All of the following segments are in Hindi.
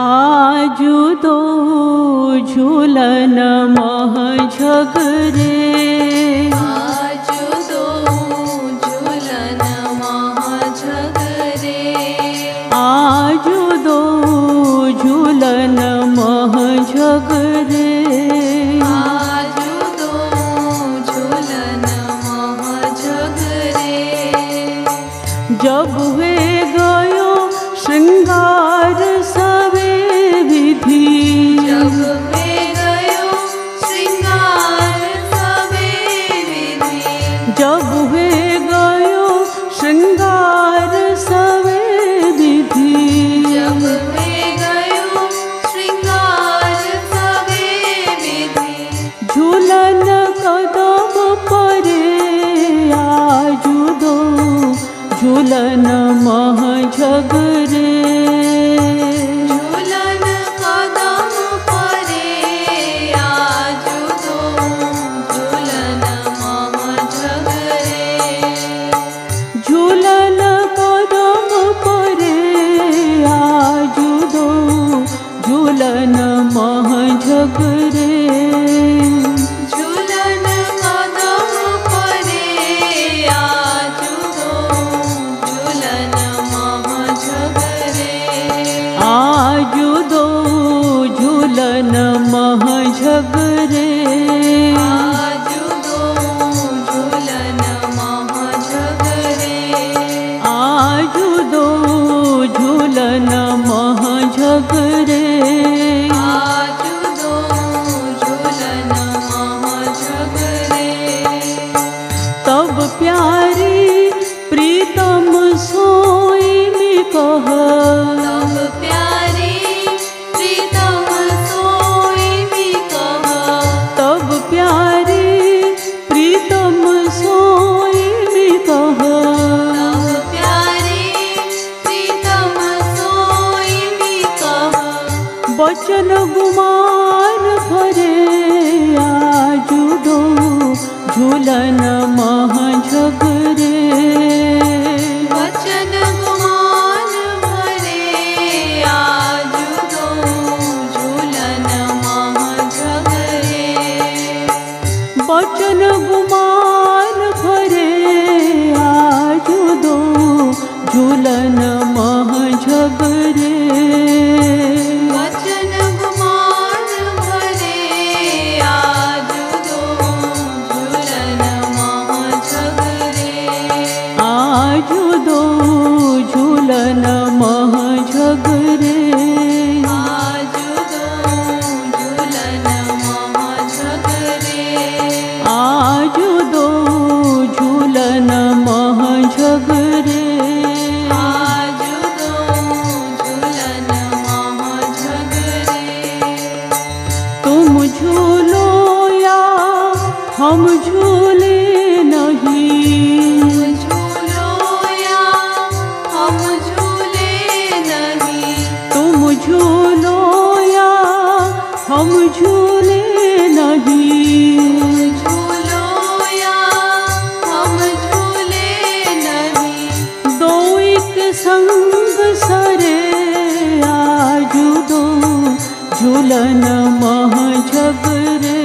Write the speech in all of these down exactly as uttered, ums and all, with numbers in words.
आजू दो झूलन मह झगरे, आजू दो झूलन मह झगरे, आजू दो झूलन मह झगरे, आजू दो झूलन मह झगरे। जब वे गयो श्रृंगार सवे विधि, जब वे गयो श्रृंगार सवे विधि, जब वे गयो श्रृंगार सवे विधि, जब वे गयो श्रृंगार सवे विधि। झूलन कदम परे आजू दो झूलन मह झगरे, झूलन कदम परे आजू दो झूलन मह झगरे, झूलन कदम परे आजू दो झूलन मह झगरे, झूलन कदम परे आजू दो झूलन मह झगरे, आजू दो झूलन मह झगरे, आजू दो झूलन मह झगरे, आजू दो झूलन मह झगरे, आजू दो झूलन मह झगरे। तब प्यारी प्रीतम सोई में कह, तब प्यारी प्रीतम सोई में कह, तब प्यारी प्रीतम सोई में कह, तब प्यारी प्रीतम सोई में कह। बचन गुमान भरे आजू दो झूलन मह झगरे, वचन गुमान भरे आजू दो झूलन मह झगरे, बचन गुमान भरे आजू दो झूलन मह झगरे, वचन गुमान भरे आजू दो झूलन मह झगरे, आजू दो झूलन मह झगरे, आजू दो झूलन मह झगरे, आजू दो झूलन मह झगरे, आजू दो झूलन मह झगरे। तुम झूलो या हम झूले नहीं, तुम झूलो या हम झूले नहीं, तुम झूलो या हम झूले नहीं, तुम झूलो या हम झूले नहीं, दो एक संग सरे आजू दो झूलन मह झगरे,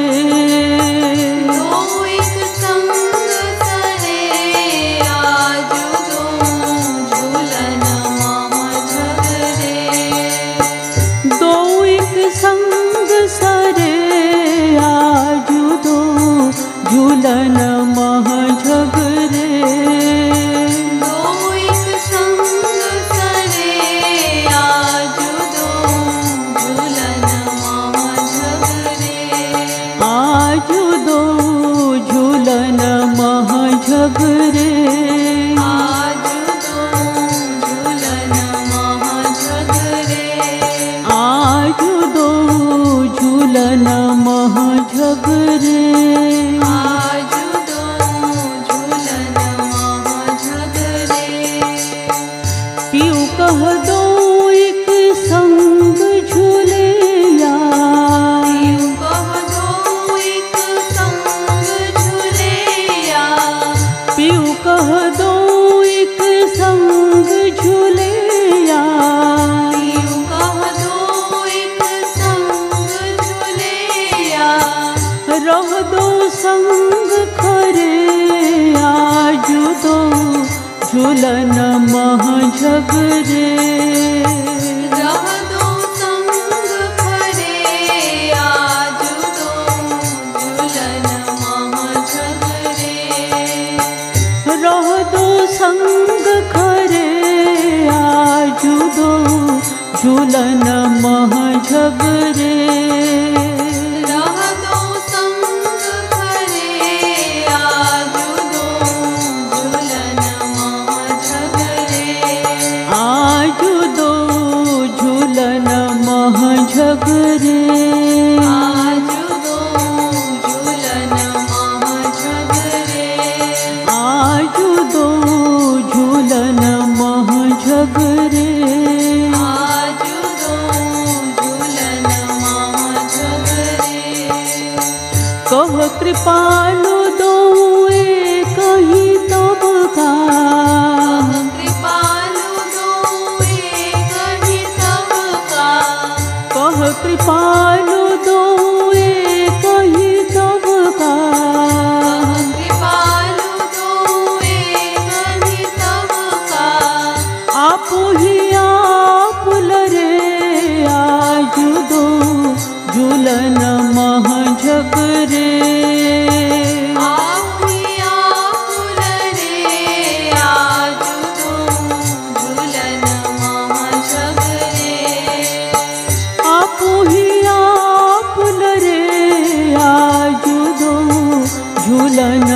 दो एक संग सरे आजू दो झूलन मह झगरे, दो एक संग सरे आजू दो झूलन मह झगरे, दो एक संग सरे आजू दो झूलन मह झगरे, आजू दो झूलन मह झगरे, आजू दो झूलन मह झगरे, आजू दो झूलन मह झगरे, आजू झूलन महा झगरे रह दो संग फरे आजू दो झूलन महा झगरे रह दो संग खरे आजू दो झूलन महा झगरे आजू दो झूलन महा झगरे आजू दो झूलन महा झगरे आजू दो झूलन महा झगरे कह कृपालु दो कही तब का कृपालु दो कही तब का कृपालु दो कही तब का आप ही आप लरे आजू दो झूलन महा झगरे आप ही आप लरे आजू दो झूलन महा झगरे आप ही आप लरे आजू दो झूलन